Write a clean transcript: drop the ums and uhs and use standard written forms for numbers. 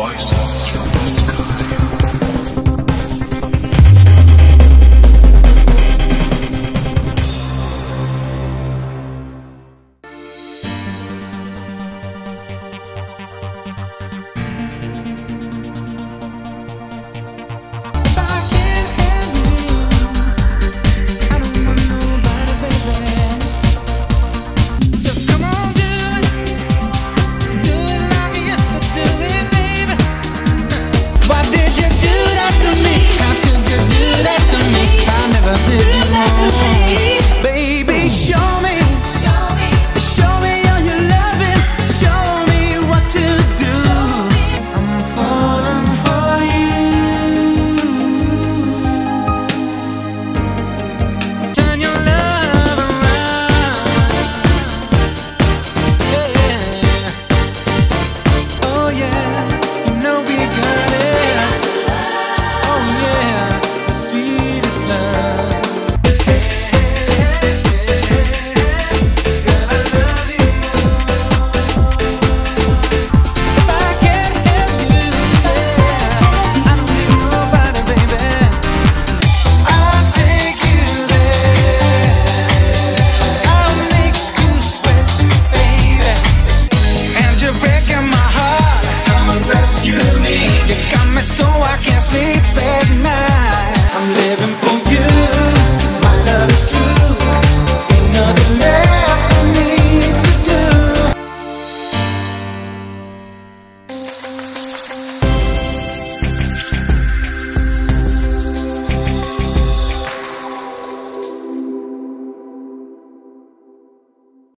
voices.